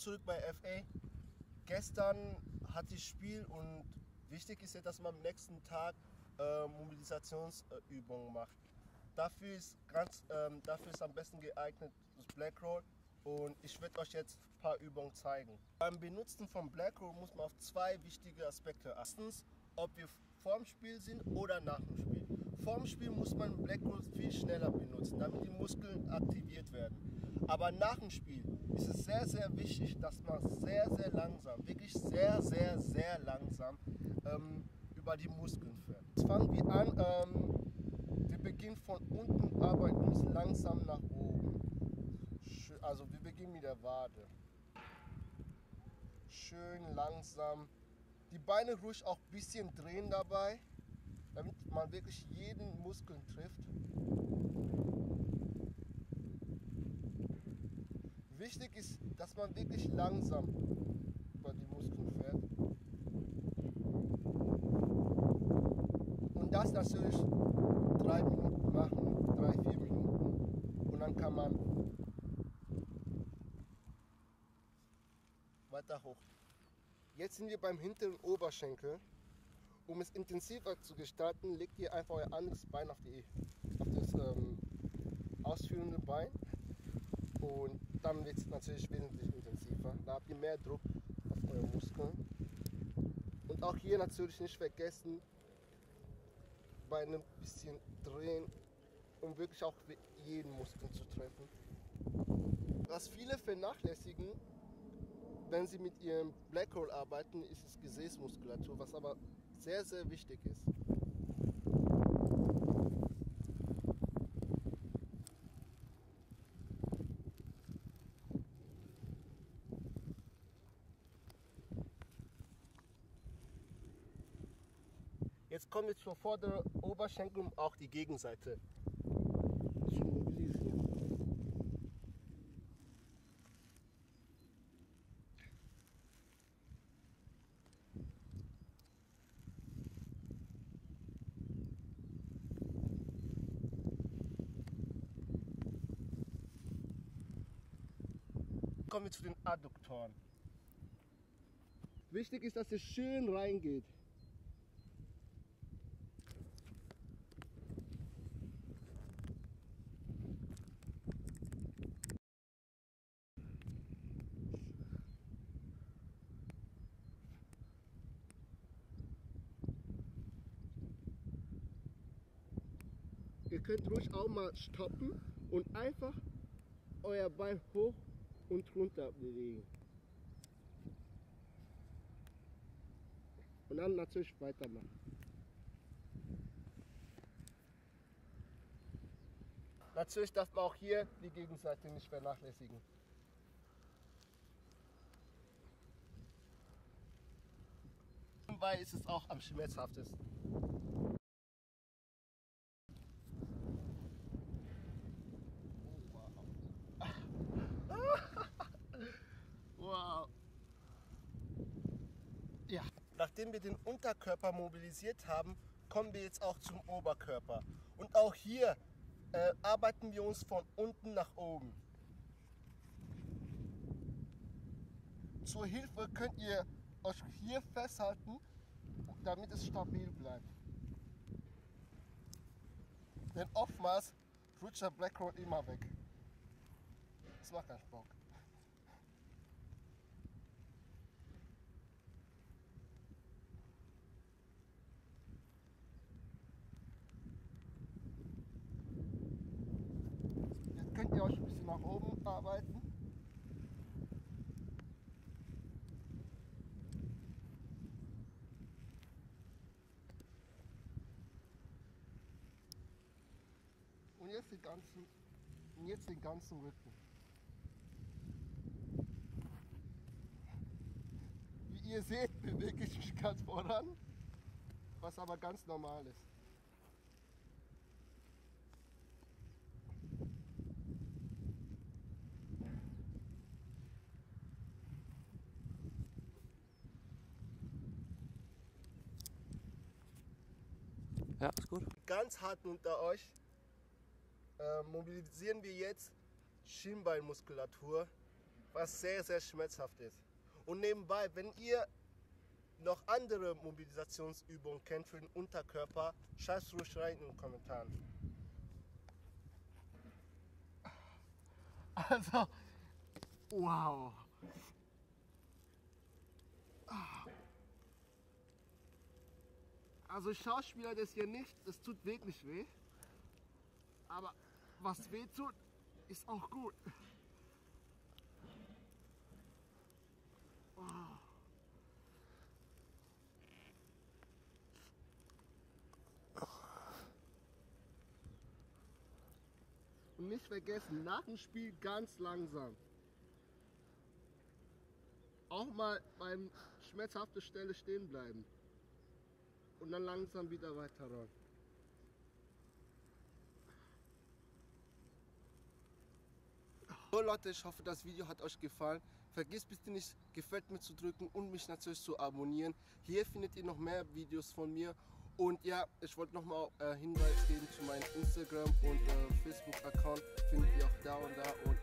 zurück bei FA. Gestern hatte ich Spiel und wichtig ist ja, dass man am nächsten Tag Mobilisationsübungen macht. Dafür ist am besten geeignet das Blackroll und ich werde euch jetzt ein paar Übungen zeigen. Beim Benutzen von Blackroll muss man auf zwei wichtige Aspekte achten. Erstens, ob wir vorm Spiel sind oder nach dem Spiel. Vorm Spiel muss man Blackroll viel schneller benutzen, damit die Muskeln aktiviert werden. Aber nach dem Spiel ist es sehr, sehr wichtig, dass man sehr, sehr langsam, wirklich sehr, sehr, sehr langsam über die Muskeln fährt. Jetzt fangen wir an. Wir beginnen von unten, arbeiten uns langsam nach oben. Also wir beginnen mit der Wade. Schön langsam. Die Beine ruhig auch ein bisschen drehen dabei, damit man wirklich jeden Muskel trifft. Wichtig ist, dass man wirklich langsam über die Muskeln fährt. Und das natürlich 3 Minuten machen, 3–4 Minuten. Und dann kann man weiter hoch. Jetzt sind wir beim hinteren Oberschenkel. Um es intensiver zu gestalten, legt ihr einfach euer anderes Bein auf das ausführende Bein und dann wird es natürlich wesentlich intensiver. Da habt ihr mehr Druck auf eure Muskeln. Und auch hier natürlich nicht vergessen, Beine ein bisschen drehen, um wirklich auch jeden Muskel zu treffen. Was viele vernachlässigen, wenn sie mit ihrem Blackroll arbeiten, ist es Gesäßmuskulatur, was aber sehr, sehr wichtig ist. Jetzt kommen wir zur vorderen Oberschenkel, um auch die Gegenseite zu mobilisieren. Kommen wir zu den Adduktoren. Wichtig ist, dass ihr schön reingeht. Ihr könnt ruhig auch mal stoppen und einfach euer Bein hoch und runter bewegen. Und dann natürlich weitermachen. Natürlich darf man auch hier die Gegenseite nicht vernachlässigen. Dabei ist es auch am schmerzhaftesten. Wow. Ja. Nachdem wir den Unterkörper mobilisiert haben, kommen wir jetzt auch zum Oberkörper. Und auch hier arbeiten wir uns von unten nach oben. Zur Hilfe könnt ihr euch hier festhalten, damit es stabil bleibt. Denn oftmals rutscht der Blackroll immer weg. Das macht keinen Bock. Könnt ihr euch ein bisschen nach oben arbeiten. Und jetzt den ganzen Rücken. Wie ihr seht, bewege ich mich ganz voran, was aber ganz normal ist. Ja, ist gut. Ganz hart unter euch mobilisieren wir jetzt Schienbeinmuskulatur was sehr, sehr schmerzhaft ist. Und nebenbei, wenn ihr noch andere Mobilisationsübungen kennt für den Unterkörper, schreibt ruhig rein in den Kommentaren. Also, wow. Also Schauspieler, das hier nicht, das tut wirklich weh. Aber was weh tut, ist auch gut. Wow. Und nicht vergessen, nach dem Spiel ganz langsam. Auch mal beim schmerzhaften Stelle stehen bleiben. Und dann langsam wieder weiterrollen. So Leute, ich hoffe, das Video hat euch gefallen. Vergesst bitte nicht, gefällt mir zu drücken und mich natürlich zu abonnieren. Hier findet ihr noch mehr Videos von mir. Und ja, ich wollte nochmal Hinweis geben zu meinem Instagram und Facebook-Account. Findet ihr auch da und da. Und